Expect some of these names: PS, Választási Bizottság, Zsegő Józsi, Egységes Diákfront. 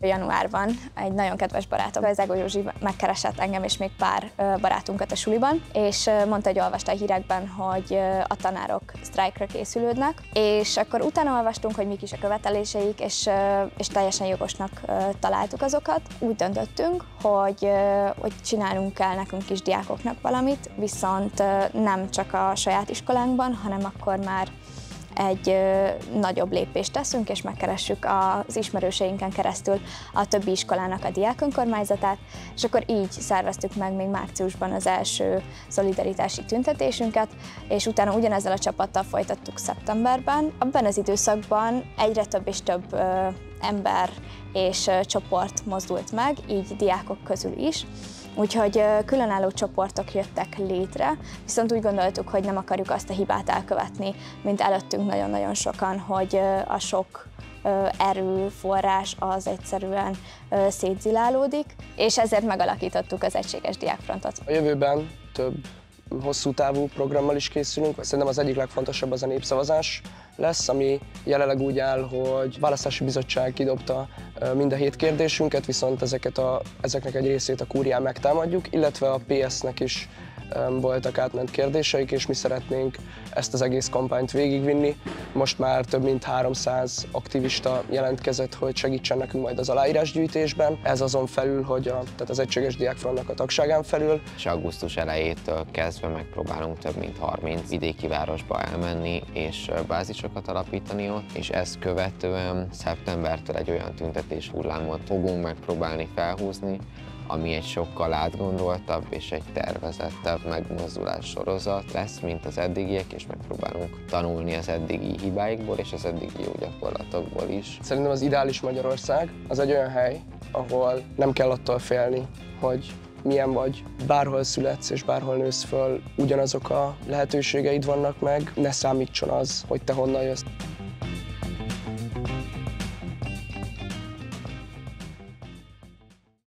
Januárban egy nagyon kedves barátom, Zsegő Józsi megkeresett engem és még pár barátunkat a suliban, és mondta, hogy olvasta a hírekben, hogy a tanárok sztrájkra készülődnek, és akkor utána olvastunk, hogy mik is a követeléseik, és teljesen jogosnak találtuk azokat. Úgy döntöttünk, hogy csinálnunk kell nekünk is diákoknak valamit, viszont nem csak a saját iskolánkban, hanem akkor már egy nagyobb lépést teszünk, és megkeressük az ismerőseinken keresztül a többi iskolának a diák önkormányzatát, és akkor így szerveztük meg még márciusban az első szolidaritási tüntetésünket, és utána ugyanezzel a csapattal folytattuk szeptemberben. Abban az időszakban egyre több és több ember és csoport mozdult meg, így diákok közül is. Úgyhogy különálló csoportok jöttek létre, viszont úgy gondoltuk, hogy nem akarjuk azt a hibát elkövetni, mint előttünk nagyon-nagyon sokan, hogy a sok erőforrás az egyszerűen szétzilálódik, és ezért megalakítottuk az Egységes Diákfrontot. A jövőben több hosszú távú programmal is készülünk. Szerintem az egyik legfontosabb az a népszavazás lesz, ami jelenleg úgy áll, hogy Választási Bizottság kidobta mind a 7 kérdésünket, viszont ezeknek egy részét a kúrián megtámadjuk, illetve a PS-nek is voltak átment kérdéseik, és mi szeretnénk ezt az egész kampányt végigvinni. Most már több mint 300 aktivista jelentkezett, hogy segítsen nekünk majd az aláírásgyűjtésben. Ez azon felül, hogy tehát az Egységes Diákfrontnak a tagságán felül. És augusztus elejétől kezdve megpróbálunk több mint 30 vidéki városba elmenni, és bázisokat alapítani ott, és ezt követően szeptembertől egy olyan tüntetés hullámot fogunk megpróbálni felhúzni, ami egy sokkal átgondoltabb és egy tervezettebb megmozdulás sorozat lesz, mint az eddigiek, és megpróbálunk tanulni az eddigi hibáikból és az eddigi jó gyakorlatokból is. Szerintem az ideális Magyarország az egy olyan hely, ahol nem kell attól félni, hogy milyen vagy, bárhol születsz és bárhol nősz föl, ugyanazok a lehetőségeid vannak meg, ne számítson az, hogy te honnan jössz.